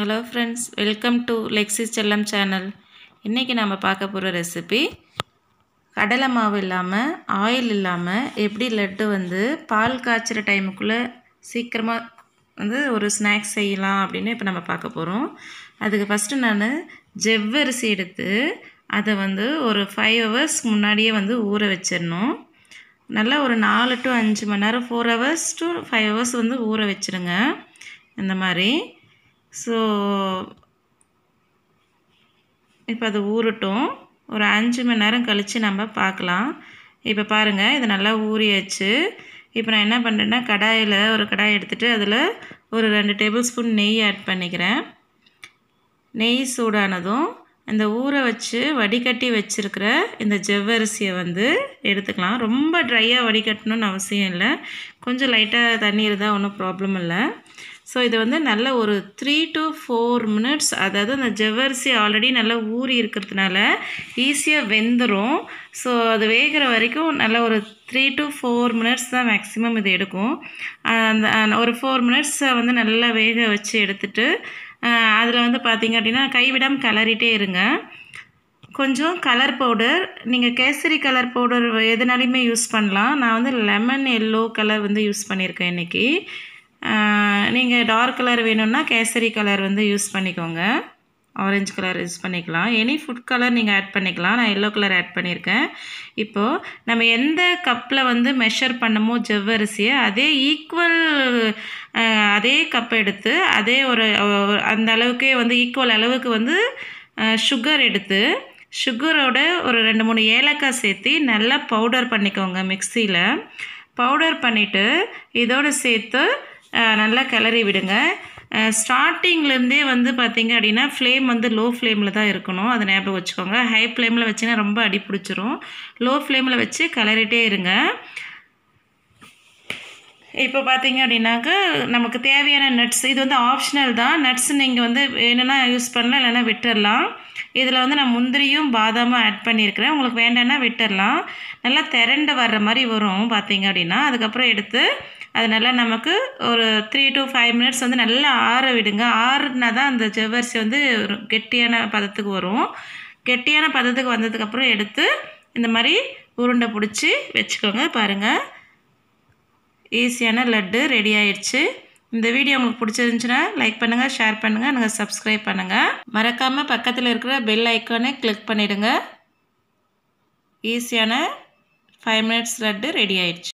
hello friends welcome to लेक्सी सेल्लम channel इनके नाम பார்க்க போற ரெசிபி கடலை மாவு இல்லாம ஆயில் இல்லாம எப்படி லட்டு வந்து பால் காய்ச்சற டைமுக்குள்ள சீக்கிரமா வந்து ஒரு ஸ்நாக்ஸ் செய்யலாம் அப்படினு இப்ப நம்ம பார்க்க போறோம் அதுக்கு ஃபர்ஸ்ட் நான் ஜவ்வரிசி எடுத்து அத வந்து ஒரு 5 hours முன்னாடியே வந்து ஊற வெச்சிரணும் நல்லா ஒரு 4 to 5 மணி நேரம் 4 hours to 5 hours வந்து ஊற வெச்சிடுங்க இந்த மாதிரி सो इप्पदु ऊरटुम और 5 मणि नेरम कलिच्चु नाम पार्क्कलाम इप्पो पारुंगा इदु नल्ला ऊरियाच्चु इप्पो नान एन्ना पण्रेन्ना कड़ायिल ओरु कड़ाय एडुत्तुट्टु अदुल ओरु 2 टेबलस्पून नेय्य ऐड पण्णिक्किरेन नेय्य सूडानदुम अंद ऊर वच्चु वडिकट्टि वच्चिरुक्किर इंद जव्वरिसिय वंदु एडुत्तुक्कलाम रोम्ब ड्राइया वडिकट्टणुम्नु अवसियम इल्ल कोंजम लाइटा तण्णी इरुंदा ओन्नुम प्रॉब्लम इल्ल सो इत वो ना और 3 to 4 मिनट्स जव्वरिसी आलरे ना ऊरी ईसिया वेंदुरुम सो अदु वेगुर वरैक्कुम नल्ला और 3 to 4 मिनट्स तान मैक्सिमम इदु एडुक्कुम और 4 मिनट्स वंदु नल्ला वेग वच्चु एडुत्तुट्टु अदुला वंदु पात्तींगा अप्पडिना कई विडाम कलरिट्टे इरुंगा கொஞ்சம் கலர் பவுடர் நீங்க கேசரி கலர் பவுடர் எதுனாலுமே யூஸ் பண்ணலாம் நான் வந்து லெமன் yellow கலர் வந்து யூஸ் பண்ணியிருக்கேன் இன்னைக்கு नहीं डार्क कलर वेणुना केसरी कलर वो यूस पड़कों ऑरेंज कलर यूस पड़ा एनी फुट कलर नहीं आड पड़ा ना येलो कलर आड पड़े इो नम्बर एंत कप मेशर पड़मो जव्वरिसिय ईक्वल कपड़े अंदे वो ईक्वल अल्वुक्कु वो सुगर एडुत्तु सुगरोड और 2-3 ஏலக்காய் சேர்த்து நல்லா பவுடர் பண்ணிக்கோங்க மிக்ஸில பவுடர் பண்ணிட்டு இதோட சேர்த்து நல்லா கலரி விடுங்க ஸ்டார்டிங்ல இருந்தே வந்து பாத்தீங்க அப்படினா फ्लेम வந்து லோ फ्लेमல தான் இருக்கணும் அத ஞாபகம் வச்சுக்கோங்க ஹை फ्लेमல வச்சினா ரொம்ப அடி பிடிச்சிரும் லோ फ्लेमல வச்சு கலரிட்டே இருங்க இப்போ பாத்தீங்க அப்படினாக்க நமக்கு தேவையான நட்ஸ் இது வந்து ஆப்ஷனல் தான் நட்ஸ் நீங்க வந்து என்னன்னா யூஸ் பண்ணலாம் இல்லனா விட்டுறலாம் இதில வந்து நான் முந்திரியும் பாதாமும் ஆட் பண்ணியிருக்கேன் உங்களுக்கு வேண்டாம்னா விட்டுறலாம் நல்லா திரண்ட வர்ற மாதிரி வரும் பாத்தீங்க அப்படினா அதுக்கு அப்புறம் எடுத்து அதனால நமக்கு ஒரு 3 to 5 मिनट्स வந்து நல்லா ஆற விடுங்க ஆறனா தான் அந்த ஜவ்வரிசி வந்து கெட்டியான பதத்துக்கு வரும் கெட்டியான பதத்துக்கு வந்ததுக்கு அப்புறம் எடுத்து இந்த மாதிரி உருண்டை பிடிச்சி வெச்சுக்கோங்க பாருங்க ஈஸியான லட்டு ரெடி ஆயிருச்சு இந்த வீடியோ உங்களுக்கு பிடிச்சிருந்தா லைக் பண்ணுங்க ஷேர் பண்ணுங்க and subscribe பண்ணுங்க மறக்காம பக்கத்துல இருக்கிற பெல் ஐகானை கிளிக் பண்ணிடுங்க ஈஸியான 5 minutes லட்டு ரெடி ஆயிருச்சு